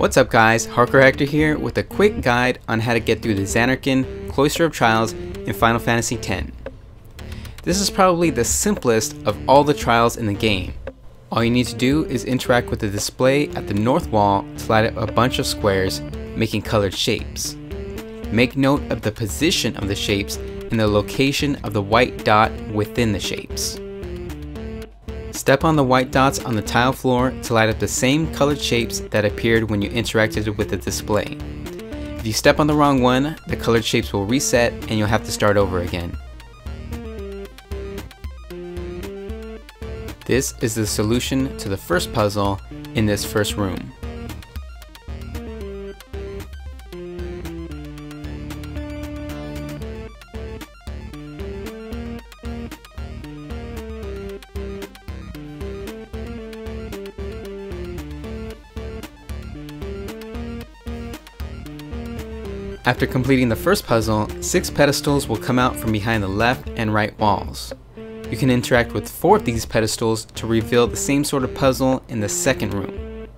What's up guys, hXc Hector here with a quick guide on how to get through the Zanarkand Cloister of Trials in Final Fantasy X. This is probably the simplest of all the trials in the game. All you need to do is interact with the display at the north wall to light up a bunch of squares, making colored shapes. Make note of the position of the shapes and the location of the white dot within the shapes. Step on the white dots on the tile floor to light up the same colored shapes that appeared when you interacted with the display. If you step on the wrong one, the colored shapes will reset and you'll have to start over again. This is the solution to the first puzzle in this first room. After completing the first puzzle, 6 pedestals will come out from behind the left and right walls. You can interact with 4 of these pedestals to reveal the same sort of puzzle in the second room.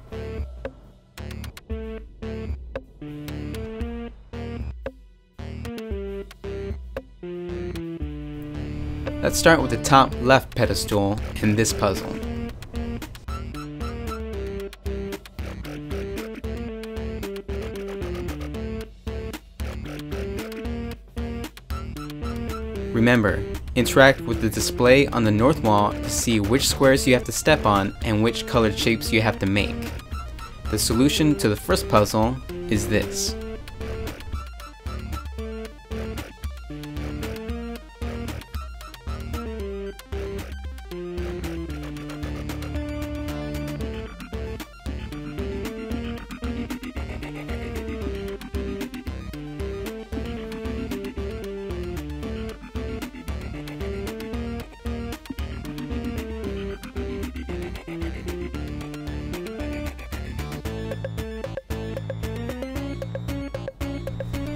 Let's start with the top left pedestal in this puzzle. Remember, interact with the display on the north wall to see which squares you have to step on and which colored shapes you have to make. The solution to the first puzzle is this.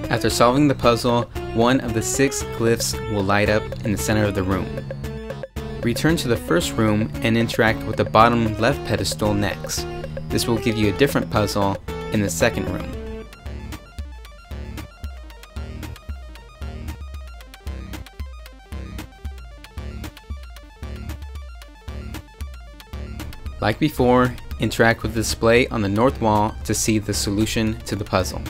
After solving the puzzle, one of the 6 glyphs will light up in the center of the room. Return to the first room and interact with the bottom left pedestal next. This will give you a different puzzle in the second room. Like before, interact with the display on the north wall to see the solution to the puzzle.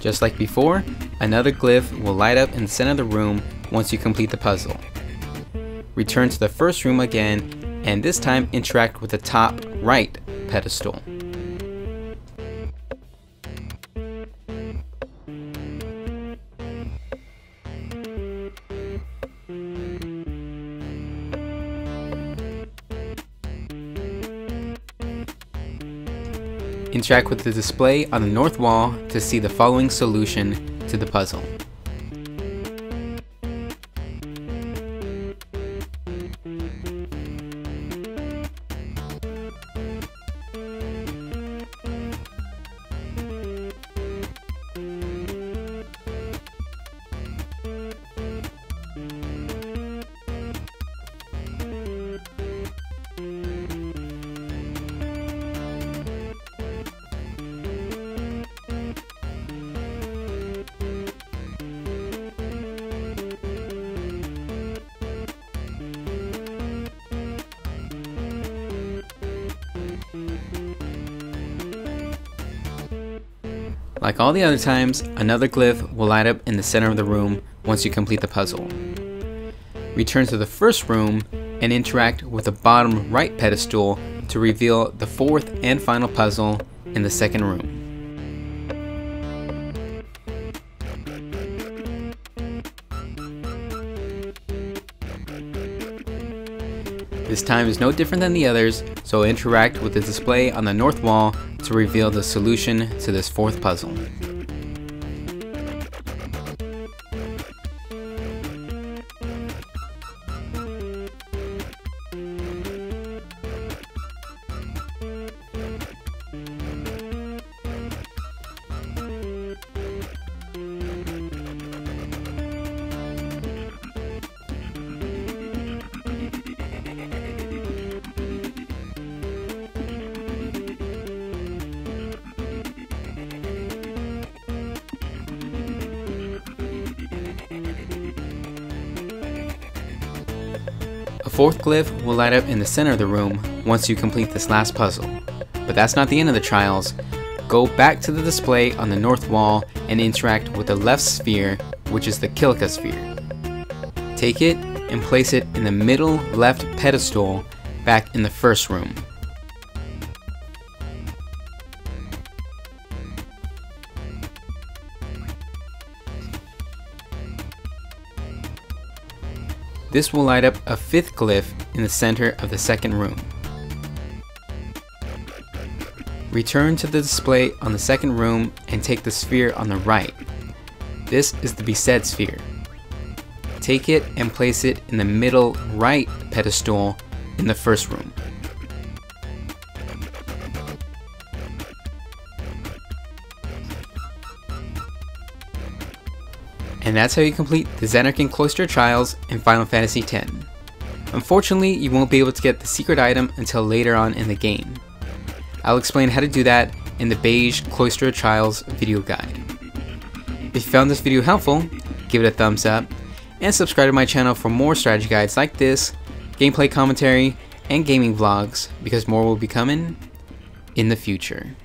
Just like before, another glyph will light up in the center of the room once you complete the puzzle. Return to the first room again, and this time interact with the top right pedestal. Interact with the display on the north wall to see the following solution to the puzzle. Like all the other times, another glyph will light up in the center of the room once you complete the puzzle. Return to the first room and interact with the bottom right pedestal to reveal the fourth and final puzzle in the second room. This time is no different than the others, so interact with the display on the north wall to reveal the solution to this fourth puzzle. A fourth glyph will light up in the center of the room once you complete this last puzzle. But that's not the end of the trials. Go back to the display on the north wall and interact with the left sphere, which is the Kilika sphere. Take it and place it in the middle left pedestal back in the first room. This will light up a fifth glyph in the center of the second room. Return to the display on the second room and take the sphere on the right. This is the Besaid sphere. Take it and place it in the middle right pedestal in the first room. And that's how you complete the Zanarkand Cloister of Trials in Final Fantasy X. Unfortunately, you won't be able to get the secret item until later on in the game. I'll explain how to do that in the Beige Cloister of Trials video guide. If you found this video helpful, give it a thumbs up, and subscribe to my channel for more strategy guides like this, gameplay commentary, and gaming vlogs, because more will be coming in the future.